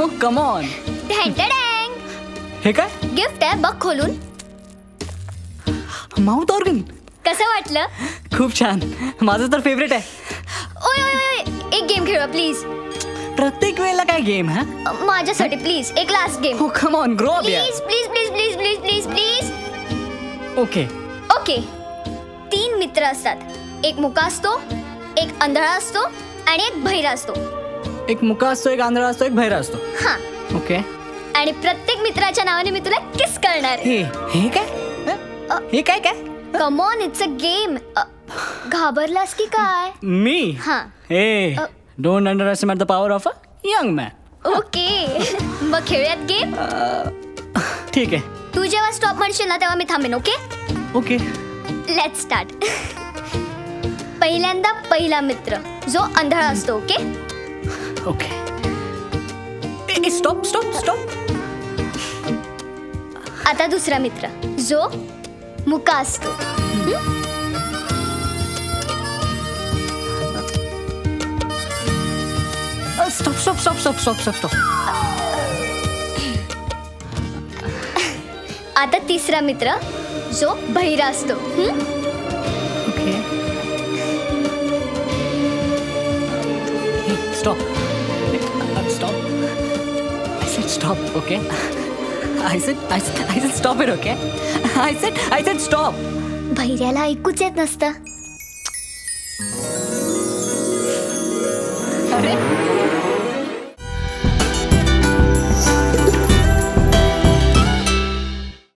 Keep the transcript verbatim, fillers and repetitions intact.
Oh, come on. हे काय? Gift आहे बघ खोलून. Mouth organ. कसं वाटलं? खूप छान. माझं तर फेवरेट आहे. ओय ओय ओय एक गेम खेळू प्लीज. प्रत्येक वेळेला काय गेम हा? माझ्यासाठी प्लीज एक लास्ट गेम. हो कम ऑन ग्रो अप यार. Please please please please please please. Okay. Okay. तीन मित्र असतात. एक मुकास्तो, एक अंधळास्तो आणि एक भैरास्तो. एक मुकास्तो, एक अंधळास्तो, एक भैरास्तो. हां. ओके. आणि प्रत्येक मित्राच्या नावाने मी तुला किस करणार. हे हे काय हे काय काय come on it's a game. घाबरलास की काय मी? हां. Hey don't underestimate the power of a young man. Okay मग खेळूयात गेम. ठीक आहे. तू जेव्हा स्टॉप म्हणशील ना तेव्हा मी थांबेन. Okay okay let's start. पहिल्यांदा पहिला मित्र जो अंधळा असतो. Okay okay. Stop stop stop. आता दुसरा मित्र जो मुकास्तो. Stop stop stop stop stop stop stop. आता तिसरा मित्र जो भैरास्तो. Okay stop stop. Stop. Okay. I said. I said. I said. Stop it. Okay. I said. I said. Stop. Bhairala, I couldn't understand.